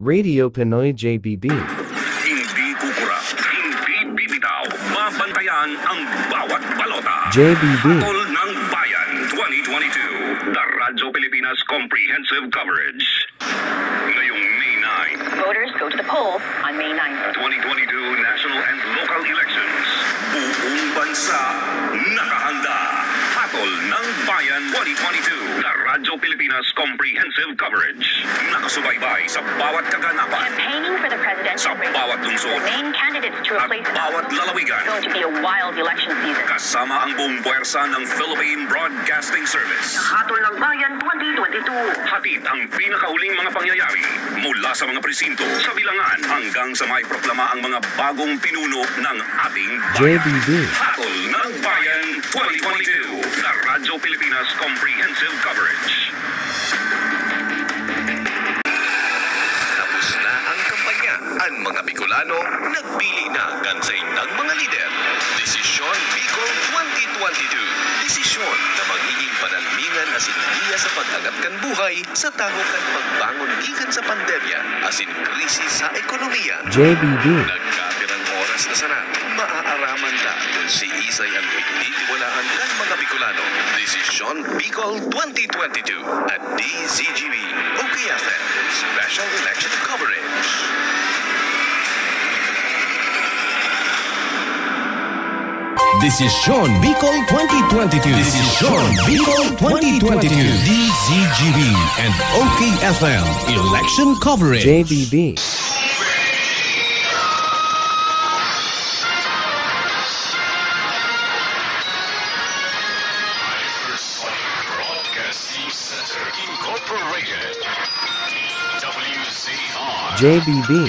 Radio Pinoy JBB. Hindi kukura, hindi bibitaw, mabantayan ang bawat balota. JBB. Tol ng Bayan 2022, the Radyo Pilipinas Comprehensive Coverage. Ngayong May 9. Voters go to the polls on May 9th. 2022 national and local elections. Buong bansa nakahanda. Hatol ng Bayan 2022, the Radyo Pilipinas Comprehensive Coverage. Nakasubaybay sa bawat kaganapan. Campaigning for the presidential race. Sa bawat lungsod. The main candidates to replace them. At bawat lalawigan. It's going to be a wild election season. Kasama ang buong puwersa ng Philippine Broadcasting Service. Hatol ng Bayan 2022. Hatid ang pinakauling mga pangyayari mula sa mga presinto, sa bilangan, hanggang sa may proklama ang mga bagong pinuno ng ating bayan. JBB. Hatol ng Bayan 2022, the Radyo Pilipinas Comprehensive Coverage. Tapos na ang kampanya. Ang mga Bicolano nagpili na gansay ng mga lider. Desisyon Bicol 2022. Desisyon na magiging panalmingan asin iya sa pag-angat kan buhay sa tahokan pagbangon gikan sa pandemya asin krisis sa ekonomiya. JBB. Nagkatirang oras na sana. Maaaraman ta kung si Isay ang igtitiwalaan ng mga Bicolano. Desisyon Bicol 2022 at DZGB OKFM Special Election Coverage. Desisyon Bicol 2022. Desisyon Bicol 2022. DZGB and OKFM Election Coverage. JBB. JBB.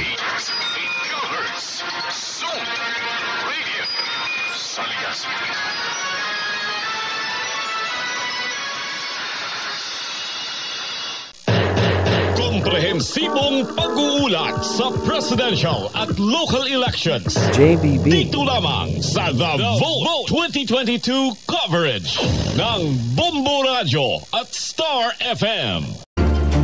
Komprehensibong pag-uulat sa presidential at local elections. JBB. Dito lamang sa The Vote 2022 coverage ng Bombo Radyo at Star FM.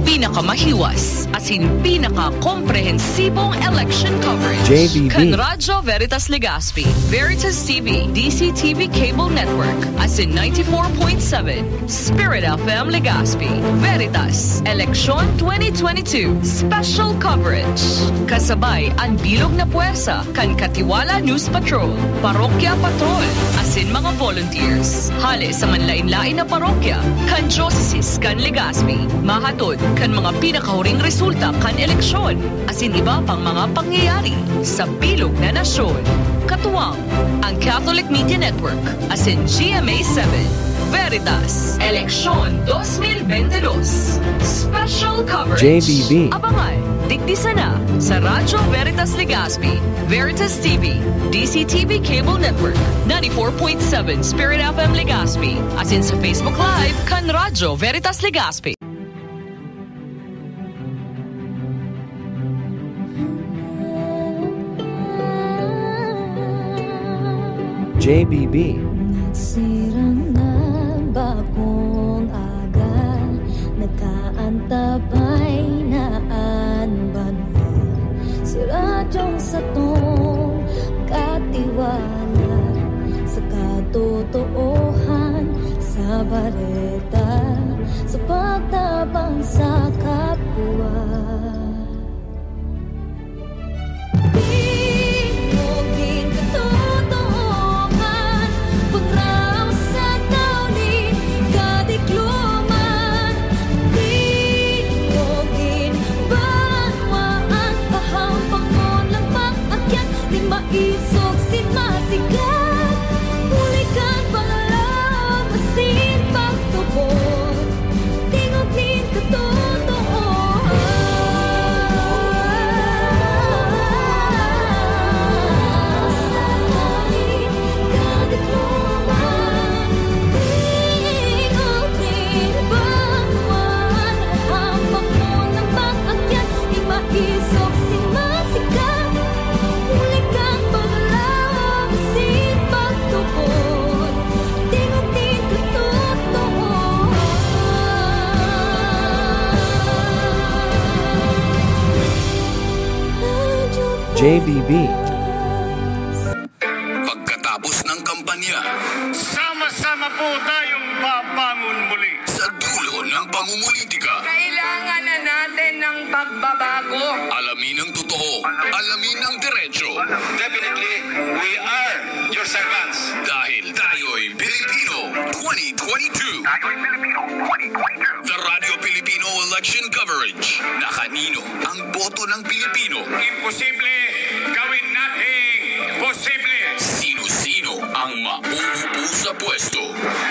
Pinakamahiwas at pinakakomprehensibong election coverage. JBB. Kan Radyo Veritas Legazpi, Veritas TV, DCTV Cable Network, as in 94.7, Spirit FM Legazpi, Veritas, Eleksyon 2022, Special Coverage. Kasabay ang bilog na puwersa kan Katiwala News Patrol, Parokya Patrol, as in mga volunteers. Hali sa manlain-lain na parokya, kan Diocese kan Legazpi, mahatod kan mga pinakahuring resulta kan eleksyon asin iba pang mga pangyayari sa bilog na nasyon. Katuwang ang Catholic Media Network asin GMA7 Veritas Eleksyon 2022 Special Coverage. JBB. Abangan, digdisa na sa Radyo Veritas Legazpi, Veritas TV, DCTV Cable Network, 94.7 Spirit FM Legazpi asin sa Facebook Live kan Radyo Veritas Legazpi. JBB. Nagsirang na bagong aga, nakaantabay na anbanwa. Si Radyong Satong katiwala sa katotoohan sa bareta, sa pagtabang sa kapwa. Isog simasigat, bulikan pangalaw, masin pagtubo, tingog din katotoo. JBB. Pagkatapos ng kampanya, sama-sama po tayong babangon muli. Sa dulo ng pamumulitika, kailangan na natin ng pagbabago. Alamin ang totoo, alamin ang diretso. Definitely, we are your servants. Dahil tayo'y Pilipino 2022. Tayo'y Pilipino 2022. The Radyo Pilipino election coverage. Na kanino ang boto ng Pilipino? Imposible gawin nating posible. Sino-sino ang mauupo sa pwesto?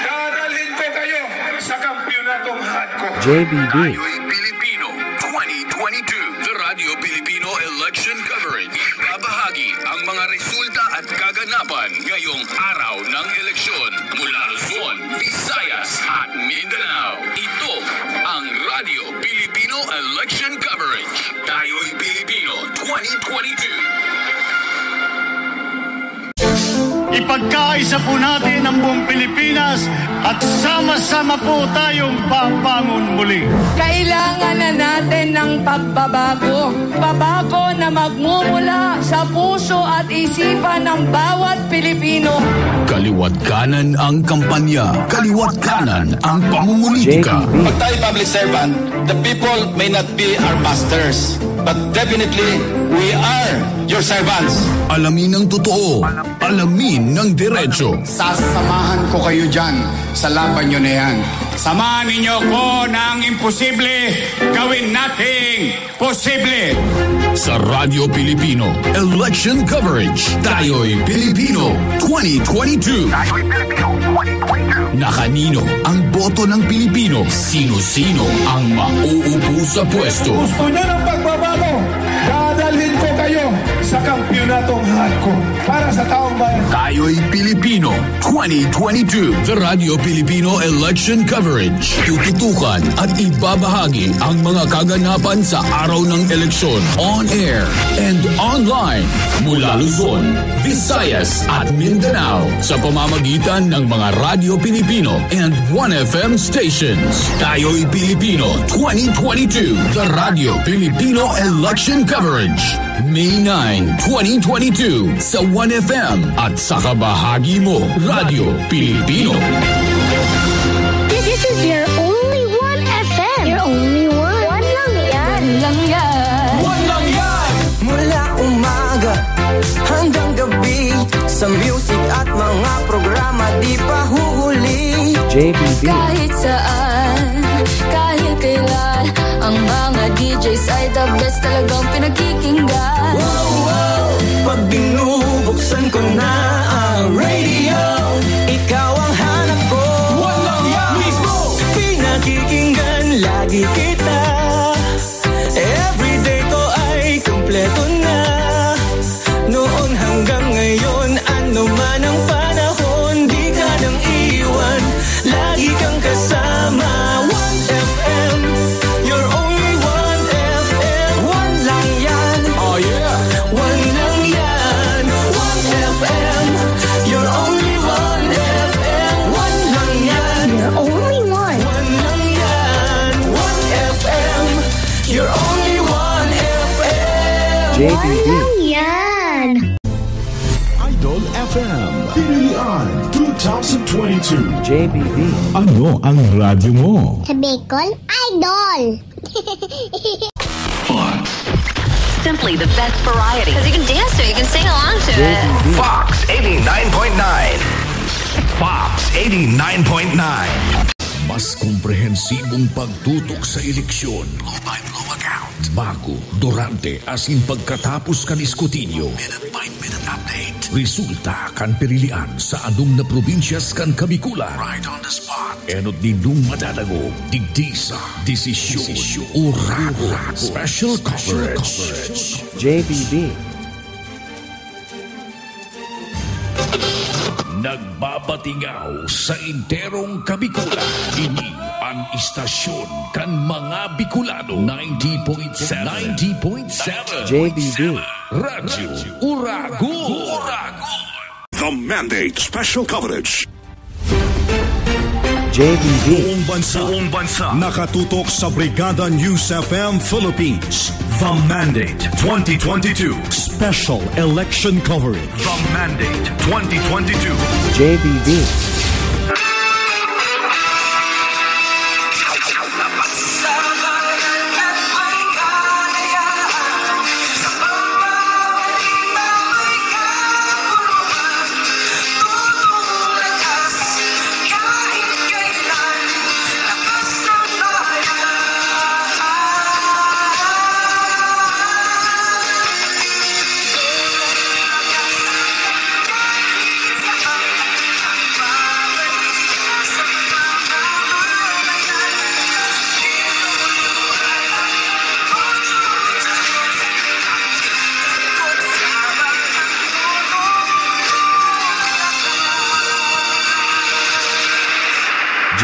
Dadalhin ko kayo sa kampyonatong hardcore. JBB. Tayo'y Pilipino 2022. The Radyo Pilipino election coverage. Ibabahagi ang mga resulta at kaganapan ngayong araw ng eleksyon mula Luzon, Visayas at Mindanao. Ito ang Radyo Pilipino election coverage. Tayo'y Pilipino 2022. Ipagkaisa po natin ang buong Pilipinas at sama-sama po tayong pabangon muli. Kailangan na natin ng pagbabago. Pagbabago na magmumula sa puso at isipan ng bawat Pilipino. Kaliwat kanan ang kampanya. Kaliwat kanan ang pamumulitika. Pag tayo public servant, the people may not be our masters. But definitely, we are your servants. Alamin ang totoo. Alamin ng diretso. Sasamahan ko kayo dyan sa laban nyo na yan. Samahan ninyo ko ng imposible. Gawin nating posible. Sa Radyo Pilipino, election coverage. Tayo'y Pilipino 2022. Tayo'y Pilipino 2022. Na kanino ang boto ng Pilipino? Sino-sino ang mauupo sa pwesto? Gusto nyo ng pagbabago? Dadalhin ko kayo sa kampyonatong hardcore para sa taong bayan. Tayo'y Pilipino 2022. The Radyo Pilipino election coverage. Tututukan at ibabahagi ang mga kaganapan sa araw ng eleksyon on air and online mula Luzon, Visayas at Mindanao sa pamamagitan ng mga Radyo Pilipino and One FM stations. Tayo'y Pilipino 2022. The Radyo Pilipino election coverage. May 9, 2022 sa 1FM at sa kabahagi mo, Radyo Pilipino. This is your only 1FM. Your only one. One lang yan. One lang yan. One lang yan. Mula umaga hanggang gabi sa music at mga programa di pa huhuli. JBB. Kahit saan, kahit kailan, ang mga DJs ay the best talagang pinakikinggan. Wow, wow, pag binubuksan ko na ang radio, ikaw ang hanap ko. Walang yan mismo, pinakikinggan lagi kita. Everyday ko ay kompleto na. Noon hanggang ngayon, ano man ang panahon, di ka nang iwan, lagi kang kasama. One FM, your only one FM. One lang yan, oh yeah, one lang yan. One FM, your only one FM. One lang yan, your only one. One lang yan, one FM, your only one FM. JBB. FM. DWII 2022. JBB. Ano ang radyo mo? Sa Bicol, idol. Fox. Simply the best variety. Because you can dance to it, you can sing along to JBB. It. Fox 89.9. Fox 89.9. Mas komprehensibong pagtutok sa eleksyon. Blow by blow account. Bago, durante, as in pagkatapos ka diskutinyo. Minute by minute update. Resulta kan pirilian sa anong na probinsyas kan kabikulan. Right on the spot. Enot nindong madadagog, digdisa, desisyon, orago, special coverage. JBB. Nagbabatingaw sa interong kabikulan. Ini ang istasyon kan mga Bikulano. 90.7 JBB Radyo Oragon. The Mandate Special Coverage. JBB. Buong bansa nakatutok sa Brigada News FM Philippines. The Mandate 2022 special election coverage. The Mandate 2022. JBB.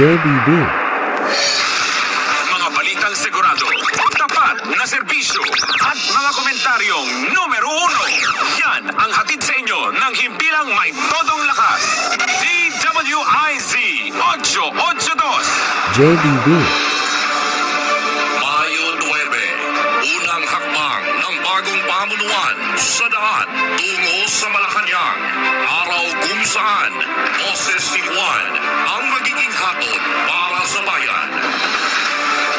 JBB. Mga balitang sigurado, tapat na serbisyo at mga komentaryong numero uno. Yan ang hatid sa inyo ng himpilang may todong lakas. DWIZ 882. JBB. Mayo 9, unang hakbang ng bagong pamunuan sa daan tungo sa Malacanang. Araw kung saan, Moses Tijuan ang magiging hatod para sa bayan.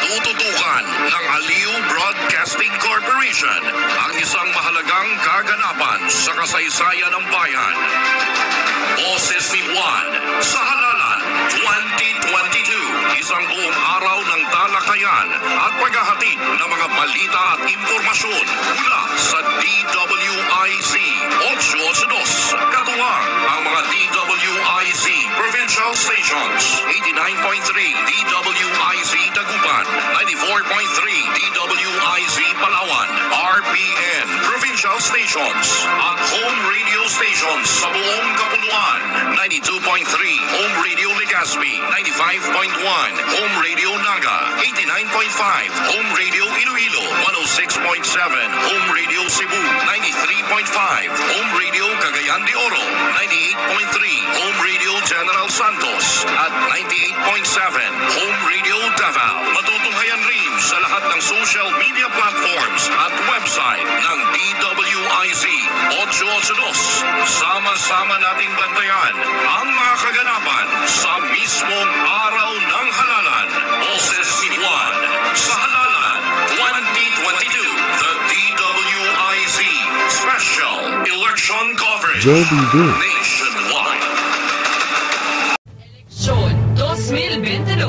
Tututukan ng Aliw Broadcasting Corporation ang isang mahalagang kaganapan sa kasaysayan ng bayan. Moses Tijuan sa halalan 2022, isang buong araw ng talakayan at paghahatid ng mga balita at impormasyon mula sa DWIC 882, katuwang ang mga DWIC provincial stations: 89.3 DWIC Dagupan, 94.3 DWIC Palawan, RPN provincial stations at Home Radio stations sa buong kapuluan: 92.3 Home Radio Legazpi, 95.1 Home Radio Naga, 89.5 Home Radio Iloilo, 106.7 Home Radio Cebu, 93.5 Home Radio Cagayan de Oro, 98.3 Home Radio General Santos at 98.7 Home Radio Davao. Matutunghayan rin sa lahat ng social media platforms at website ng DWIC 882. Sama-sama nating bantayan ang mga kaganapan sa mismong araw ng halalan. Moses Tijuan sa halalan 2022, the DWIC special election coverage. JBB. Nationwide. Election 2022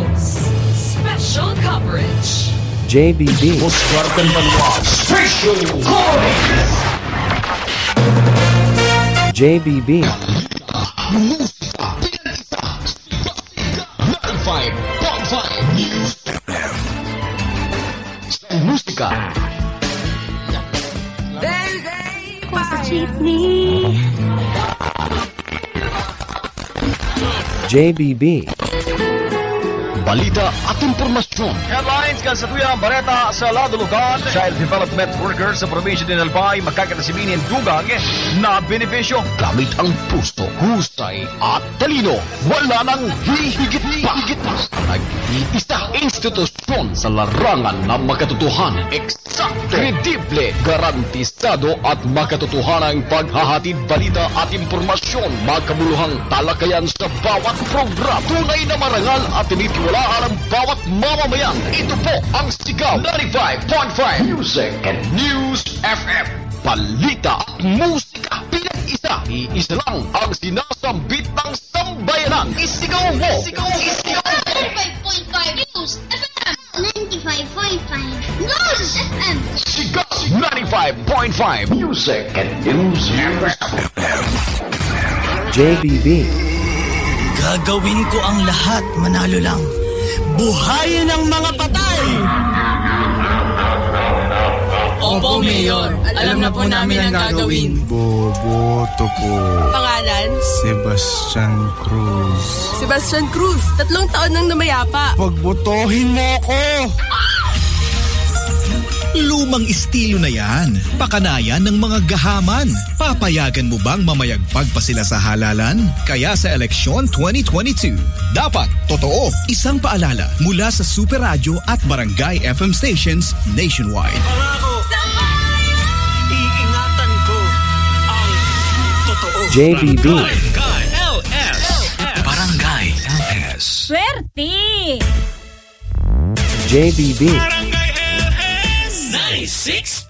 special coverage. JBB. Buscarten Manual special coverage. JBB. JBB. Balita at impormasyon. Headlines kansatuyang Bareta sa lado lugar. Child Development Worker sa probinsya din Albay magkakatasimini ang dugang na benepisyo. Gamit ang puso, husay at talino. Wala nang hihigit pa. Nag-iisa institusyon sa larangan na makatotohan. Eksakto, kredible, garantisado at makatotohan ang paghahatid balita at impormasyon. Magkabuluhang talakayan sa bawat program. Tunay na marangal at tinitiwala ang bawat mamamayan. Ito po ang Sigaw 95.5 Music and News FM. Balita at musika pinag-isa. Iisa lang ang sinasambit ng sambayanan. Isigaw mo! Isigaw! 95.5 News FM. 95.5 News FM. Sigaw 95.5 Music and News FM. JBB. Gagawin ko ang lahat, manalo lang. Buhayin ang mga patay! Opo, Mayor. Alam na po namin ang gagawin. Boboto po. Pangalan? Sebastian Cruz. 3 taon nang namayapa. Pagbotohin mo ako! Lumang estilo na yan. Pakanayan ng mga gahaman. Papayagan mo bang mamayagpag pa sila sa halalan? Kaya sa eleksyon 2022, dapat totoo. Isang paalala mula sa Super Radio at Barangay FM stations nationwide. Pangako, iingatan ko DZGB. Barangay LS. Barangay LS. Swerte! JBB. Barangay LS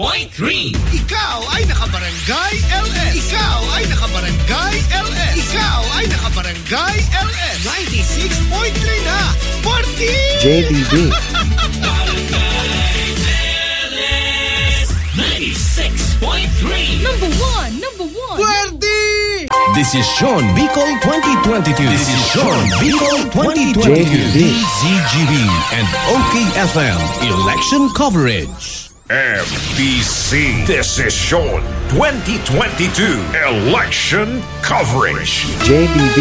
96.3. Ikaw ay nakabarangay LS. Ikaw ay nakabarangay LS. Ikaw ay nakabarangay LS 96.3 na. Party! JBB. Barangay LS 96.3. Number 1. Party! Desisyon Bicol 2022. Desisyon Bicol 2022. DZGB and OKFM election coverage. FEBC Desisyon 2022 election coverage. JBB.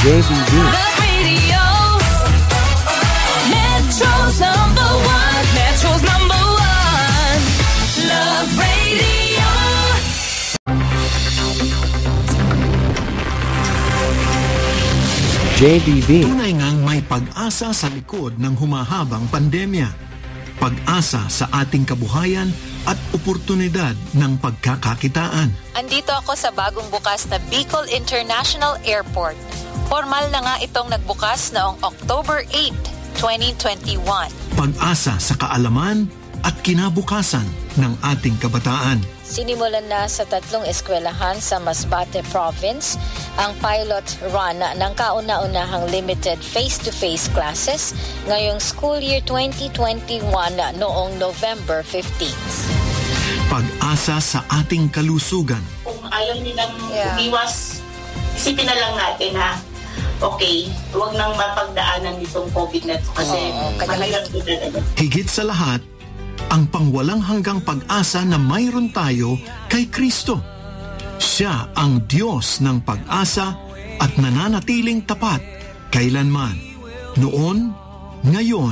JBB. JBB. Tunay ngang may pag-asa sa likod ng humahabang pandemya. Pag-asa sa ating kabuhayan at oportunidad ng pagkakakitaan. Andito ako sa bagong bukas na Bicol International Airport. Formal na nga itong nagbukas noong October 8, 2021. Pag-asa sa kaalaman at kinabukasan ng ating kabataan. Sinimulan na sa 3 eskwelahan sa Masbate Province ang pilot run ng kauna-unahang limited face-to-face classes ngayong school year 2021 noong November 15th. Pag-asa sa ating kalusugan. Kung ayaw nilang umiwas, isipin na lang natin ha. Okay, huwag nang mapagdaanan itong COVID na ito kasi malalang ito. Higit sa lahat, ang pangwalang hanggang pag-asa na mayroon tayo kay Kristo. Siya ang Diyos ng pag-asa at nananatiling tapat kailanman, noon, ngayon,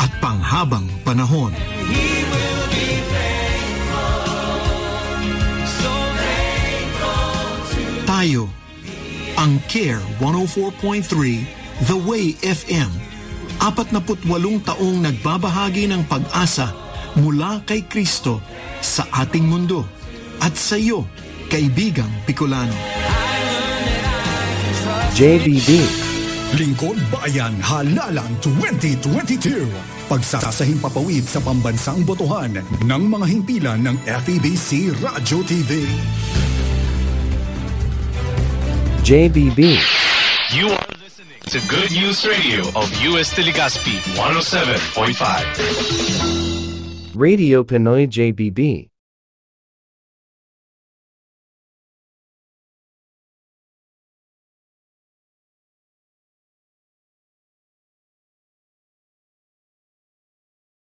at panghabang panahon. Tayo, ang Care 104.3 The Way FM, 48 taong nagbabahagi ng pag-asa mula kay Kristo sa ating mundo at sa iyo, kaibigang Bicolano. JBB. Lingkod Bayan Halalan 2022. Pagsasahing papawid sa pambansang botohan ng mga himpilan ng FEBC Radyo TV. JBB. You are listening to Good News Radio of US Legazpi 107.5. Radio Pinoy JBB.